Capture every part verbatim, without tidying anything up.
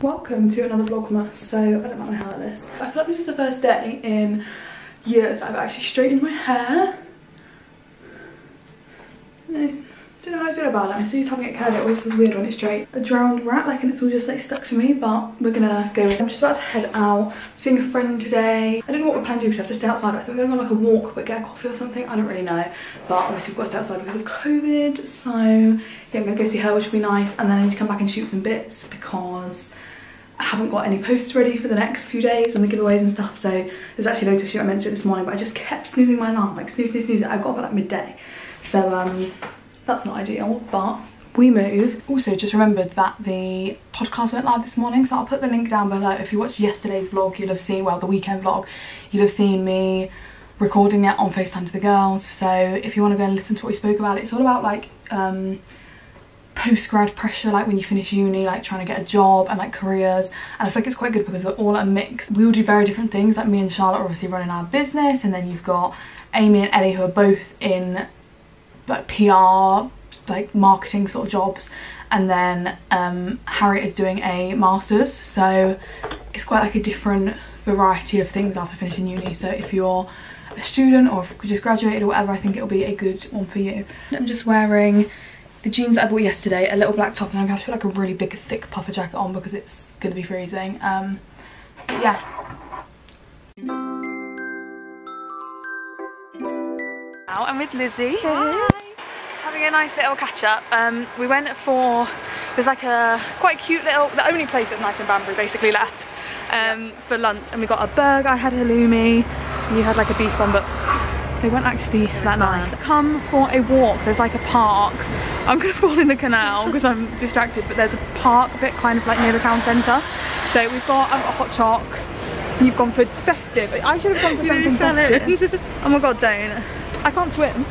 Welcome to another vlogmas. So I don't like my hair like this. I feel like this is the first day in years that I've actually straightened my hair. I don't know how I feel about it. I'm so used to having it curly, it always feels weird when it's straight. A drowned rat, like, and it's all just like stuck to me, but we're gonna go. I'm just about to head out. I'm seeing a friend today. I don't know what we're planning to do because I have to stay outside. I think we're gonna go on like a walk but get a coffee or something. I don't really know. But obviously we've got to stay outside because of COVID. So yeah, I'm gonna go see her, which will be nice. And then I need to come back and shoot some bits because I haven't got any posts ready for the next few days and the giveaways and stuff, so there's actually loads of shit. I meant to do this morning, but I just kept snoozing my alarm, like snooze, snooze, snooze. I got up at like midday, so um, that's not ideal, but we move. Also, just remembered that the podcast went live this morning, so I'll put the link down below. If you watched yesterday's vlog, you'll have seen, well, the weekend vlog, you'll have seen me recording that on FaceTime to the girls, so if you want to go and listen to what we spoke about, it's all about like, um, post-grad pressure, like when you finish uni, like trying to get a job and like careers. And I feel like it's quite good because we're all a mix. We all do very different things. Like me and Charlotte are obviously running our business, and then you've got Amy and Ellie who are both in like P R, like marketing sort of jobs, and then um Harriet is doing a master's, so it's quite like a different variety of things after finishing uni. So if you're a student or if you just graduated or whatever, I think it'll be a good one for you. I'm just wearing the jeans that I bought yesterday, a little black top, and I'm gonna have to put like a really big thick puffer jacket on because it's gonna be freezing. Um but yeah. Now I'm with Lizzie. Hi. Having a nice little catch up. Um we went for, there's like a quite cute little, the only place that's nice in Banbury basically left, um yeah. for lunch, and we got a burger. I had halloumi, you had like a beef one, but they weren't actually that nice. Come for a walk. There's like a park. I'm gonna fall in the canal because I'm distracted, but there's a park a bit kind of like near the town centre. So we've got, I've got hot choc. You've gone for festive. I should have gone for something festive. Oh my god, don't. I can't swim.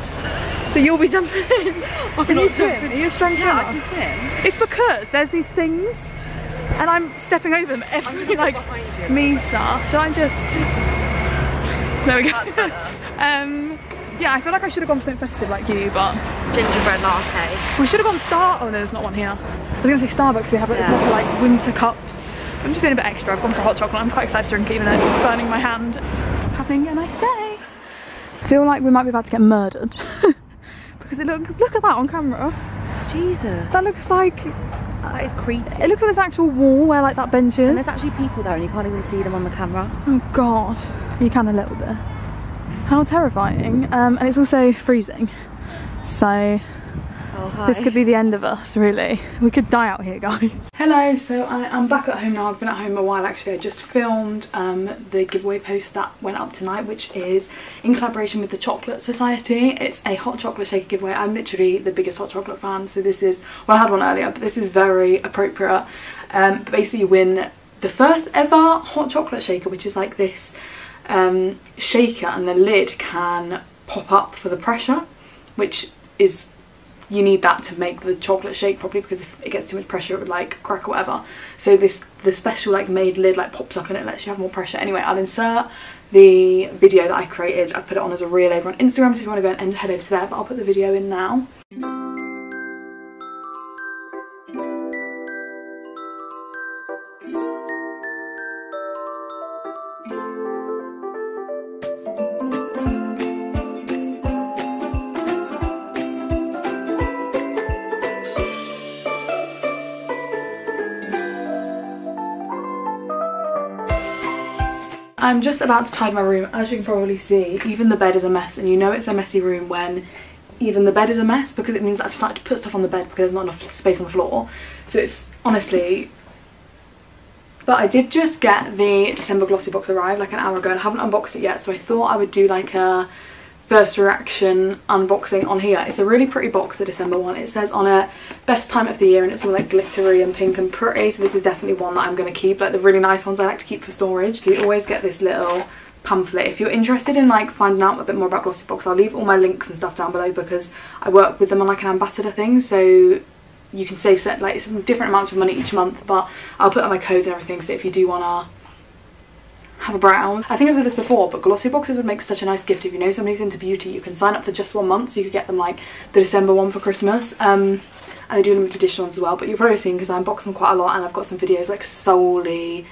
So you'll be jumping in. Can you swim? Jumping. Are you a strong swimmer? Yeah, I can swim. It's because there's these things and I'm stepping over them every like meter. So I'm just... There we go. um, yeah, I feel like I should have gone for something festive like you, but... Gingerbread latte. We should have gone Star... Oh no, there's not one here. I was going to say Starbucks, they have like, yeah. proper, like winter cups. I'm just being a bit extra. I've gone for hot chocolate. I'm quite excited to drink it even though it's burning my hand. Having a nice day. I feel like we might be about to get murdered. Because it looks... Look at that on camera. Jesus. That looks like... That is creepy. It looks like this actual wall where like that bench is. And there's actually people there and you can't even see them on the camera. Oh god. You can a little bit. How terrifying. Um, and it's also freezing. So oh, this could be the end of us really. We could die out here guys. Hello, so I am back at home now. I've been at home a while actually. I just filmed um, the giveaway post that went up tonight, which is in collaboration with the Chocolate Society. It's a hot chocolate shaker giveaway. I'm literally the biggest hot chocolate fan, so this is, well I had one earlier, but this is very appropriate. Um, but basically you win the first ever hot chocolate shaker, which is like this um, shaker and the lid can pop up for the pressure, which is, you need that to make the chocolate shake properly because if it gets too much pressure it would like crack or whatever. So this, the special like made lid like pops up and it lets you have more pressure. Anyway, I'll insert the video that I created. I put it on as a reel over on Instagram, so if you want to go and head over to there, but I'll put the video in now. I'm just about to tidy my room. As you can probably see, even the bed is a mess, and you know it's a messy room when even the bed is a mess because it means that I've started to put stuff on the bed because there's not enough space on the floor. So it's honestly... But I did just get the December Glossy Box arrived like an hour ago and I haven't unboxed it yet, so I thought I would do like a first reaction unboxing on here. It's a really pretty box, the December one. It says on it, best time of the year, and it's all like glittery and pink and pretty, so this is definitely one that I'm going to keep. Like the really nice ones I like to keep for storage. So you always get this little pamphlet. If you're interested in like finding out a bit more about Glossy Box, I'll leave all my links and stuff down below because I work with them on like an ambassador thing, so you can save set, like some different amounts of money each month, but I'll put on my codes and everything, so if you do want to have a browse. I think I've said this before, but glossy boxes would make such a nice gift. If you know somebody's into beauty, you can sign up for just one month, so you could get them like the December one for Christmas. Um, and they do limited edition ones as well, but you've probably seen because I unbox them quite a lot, and I've got some videos like solely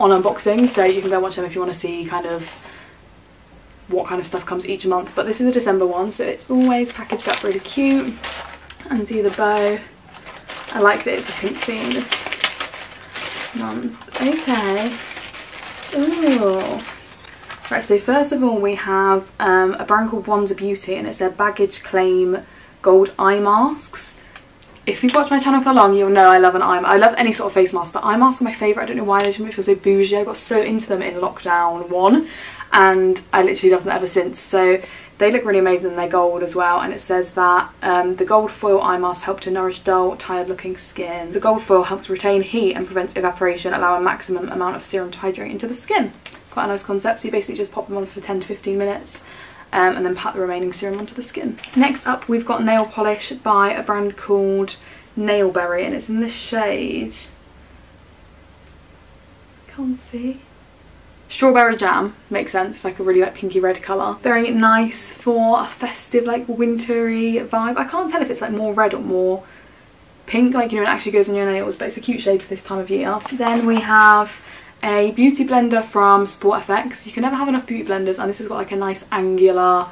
on unboxing, so you can go watch them if you want to see kind of what kind of stuff comes each month. But this is the December one, so it's always packaged up really cute. And do the bow. I like that it's a pink theme this month. Okay. Ooh. Right, so first of all we have um, a brand called Wanda Beauty, and it's their baggage claim gold eye masks. If you've watched my channel for long, you'll know I love an eye mask. I love any sort of face mask, but eye masks are my favourite. I don't know why they should make me feel so bougie. I got so into them in lockdown one, and I literally love them ever since. So they look really amazing, and they're gold as well. And it says that um, the gold foil eye masks help to nourish dull, tired looking skin. The gold foil helps retain heat and prevents evaporation, allowing maximum amount of serum to hydrate into the skin. Quite a nice concept. So you basically just pop them on for ten to fifteen minutes. Um, and then pat the remaining serum onto the skin. Next up we've got nail polish by a brand called Nailberry, and it's in this shade, can't see, Strawberry Jam. Makes sense, it's like a really like pinky red colour. Very nice for a festive like wintry vibe. I can't tell if it's like more red or more pink, like, you know, it actually goes on your nails, but it's a cute shade for this time of year. Then we have a beauty blender from Sport F X. You can never have enough beauty blenders, and this has got like a nice angular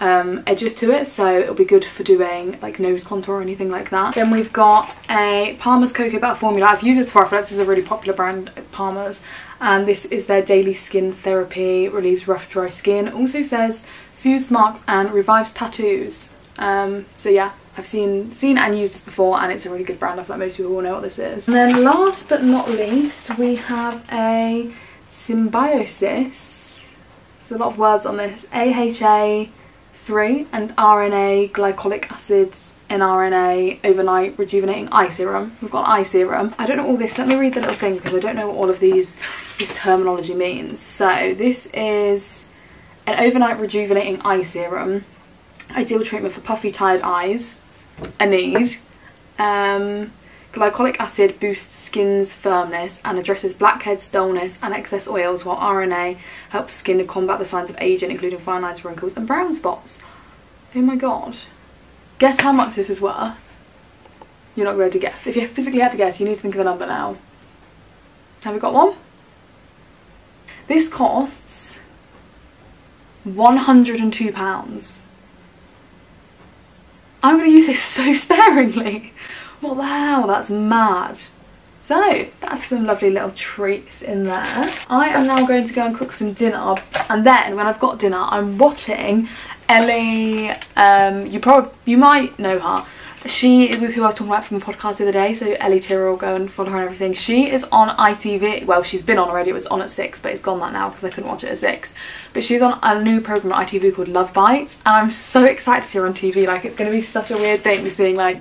um, edges to it, so it'll be good for doing like nose contour or anything like that. Then we've got a Palmer's Cocoa Butter Formula. I've used this before, I feel like this is a really popular brand at Palmer's, and this is their daily skin therapy, relieves rough dry skin, also says soothes marks and revives tattoos. Um, so yeah, I've seen seen and used this before, and it's a really good brand. I feel like most people will know what this is. And then last but not least we have a Symbiosis. There's a lot of words on this. A H A three and R N A glycolic acid N R N A overnight rejuvenating eye serum. We've got an eye serum. I don't know all this. Let me read the little thing because I don't know what all of these this terminology means. So this is an overnight rejuvenating eye serum. Ideal treatment for puffy, tired eyes. A need. Um, glycolic acid boosts skin's firmness and addresses blackheads, dullness and excess oils, while R N A helps skin to combat the signs of ageing, including fine lines, wrinkles and brown spots. Oh my god. Guess how much this is worth? You're not going to guess. If you physically had to guess, you need to think of a number now. Have we got one? This costs one hundred and two pounds. I'm going to use this so sparingly. What the hell, that's mad. So that's some lovely little treats in there. I am now going to go and cook some dinner, and then when I've got dinner I'm watching Ellie, um, you probably, you might know her. She was who I was talking about from the podcast the other day, so Ellie Tyrrell, go and follow her and everything. She is on I T V, well she's been on already, it was on at six, but it's gone that now because I couldn't watch it at six. But she's on a new programme on I T V called Love Bites, and I'm so excited to see her on T V. Like, it's going to be such a weird thing seeing like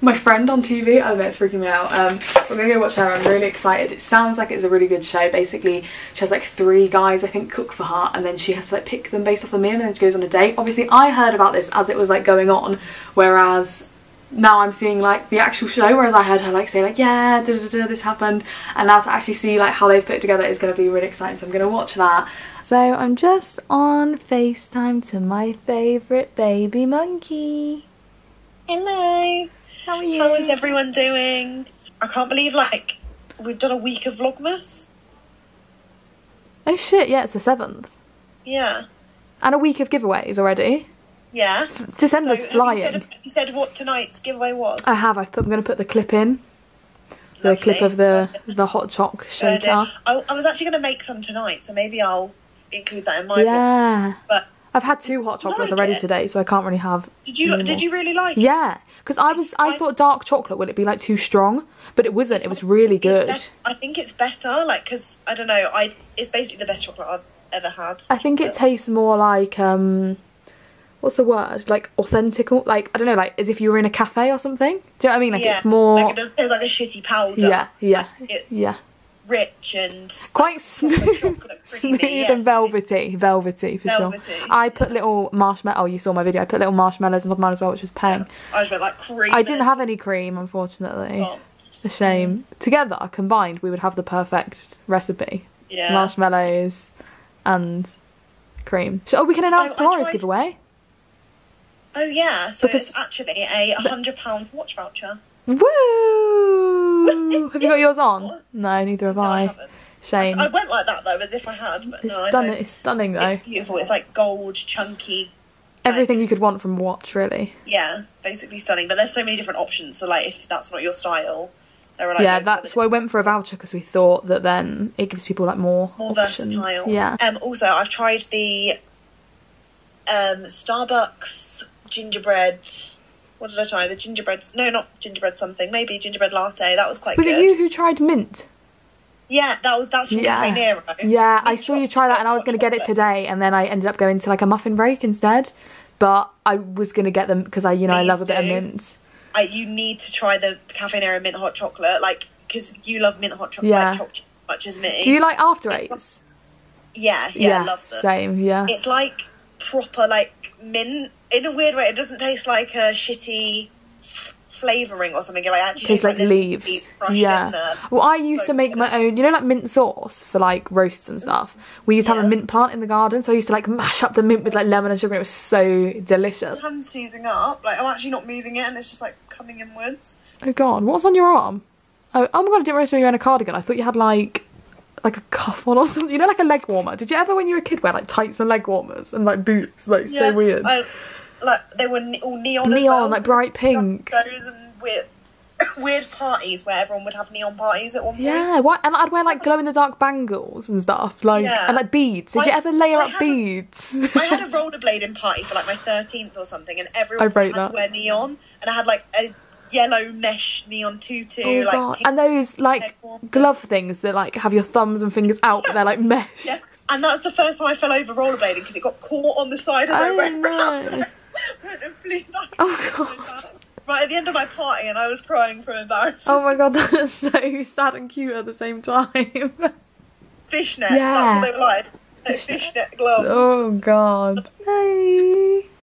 my friend on T V. I don't know, it's freaking me out. Um, we're going to go watch her, I'm really excited. It sounds like it's a really good show. Basically she has like three guys I think cook for her, and then she has to like pick them based off the meal, and then she goes on a date. Obviously I heard about this as it was like going on, whereas now I'm seeing like the actual show, whereas I heard her like say like, yeah, da, da, da, this happened, and now to actually see like how they've put it together is going to be really exciting, so I'm going to watch that. So I'm just on FaceTime to my favourite baby monkey. Hello. How are you? How is everyone doing? I can't believe like we've done a week of Vlogmas. Oh shit, yeah, it's the seventh. Yeah. And a week of giveaways already. Yeah. December's so, flying. Have you, said, have you said what tonight's giveaway was? I have. I've put, I'm going to put the clip in. The Lovely. Clip of the the hot choc shaker. I, I was actually going to make some tonight, so maybe I'll include that in my yeah. Book. But I've had two hot chocolates like already it. today, so I can't really have. Did you? Anymore. Did you really like? Yeah. It? Yeah, because I was. I, I thought dark chocolate would it be like too strong, but it wasn't. It was really good. I think it's better, like because I don't know. I it's basically the best chocolate I've ever had. I think it tastes more like um. What's the word? Like authentic, like I don't know, like as if you were in a cafe or something. Do you know what I mean? Like yeah. It's more. Like it does, it's like a shitty powder. Yeah, yeah, like it's yeah. Rich and quite like, smooth, chocolate, creamy, smooth yes. and velvety, velvety for velvety, sure. Yeah. I put little marshmallow. Oh, you saw my video. I put little marshmallows on top of mine as well, which was peng. Yeah. I just went like cream. I didn't have any cream, unfortunately. Oh. A shame. Together, combined, we would have the perfect recipe. yeah. marshmallows and cream. Oh, we can announce oh, tomorrow's tried... giveaway. Oh yeah, so because... it's actually a one hundred pound watch voucher. Woo! Have you got yours on? No, neither have no, I. I haven't. Shame. I, I went like that though, as if I had. But it's, no, stunning, I it's stunning though. It's beautiful. It's like gold, chunky. Everything like, you could want from watch, really. Yeah, basically stunning. But there's so many different options. So like, if that's not your style, there are like. Yeah, that's why I went for a voucher, because we thought that then it gives people like more more options. Versatile. Yeah. Um. Also, I've tried the um Starbucks gingerbread. What did I try? The gingerbread. No, not gingerbread. Something. Maybe gingerbread latte. That was quite. Was good. Was it you who tried mint? Yeah, that was that's from yeah. Caffè Nero. Yeah, I saw you try that and I was going to get it today, and then I ended up going to like a muffin break instead. But I was going to get them because I, you know, Please I love a do. bit of mint. I, you need to try the Caffè Nero mint hot chocolate, like because you love mint hot chocolate, yeah. like, chocolate as much as me. Do you like after eights? Yeah, yeah, yeah, I love them. Same, yeah. It's like proper like mint in a weird way. It doesn't taste like a shitty flavouring or something. It like actually tastes like, like leaves, leaves yeah. Well, I used so to make good. my own, you know, like mint sauce for like roasts and stuff. We used to yeah. have a mint plant in the garden, so I used to like mash up the mint with like lemon and sugar. It was so delicious. My hand's seizing up, like I'm actually not moving it and it's just like coming inwards. Oh god, what's on your arm? Oh, oh my god, I didn't realise you were in a cardigan. I thought you had like like a cuff on or something, you know, like a leg warmer. Did you ever when you were a kid wear like tights and leg warmers and like boots? Like yeah, so weird. I, Like they were all neon, neon as well. Like bright pink. Those and weird, weird parties where everyone would have neon parties at one point. Yeah, why? And I'd wear like glow in the dark bangles and stuff, like yeah. and like beads. Did I, you ever layer I up beads? A, I had a rollerblading party for like my thirteenth or something, and everyone had that. to wear neon, and I had like a yellow mesh neon tutu. Oh, like God. And those like glove things that like have your thumbs and fingers out, but they're like mesh. Yeah, and that's the first time I fell over rollerblading because it got caught on the side as I went round. Oh god. Right at the end of my party, and I was crying from embarrassment. Oh my god, that's so sad and cute at the same time. Fishnet, yeah. That's what they were like. Fishnet, fishnet gloves. Oh god. Hey.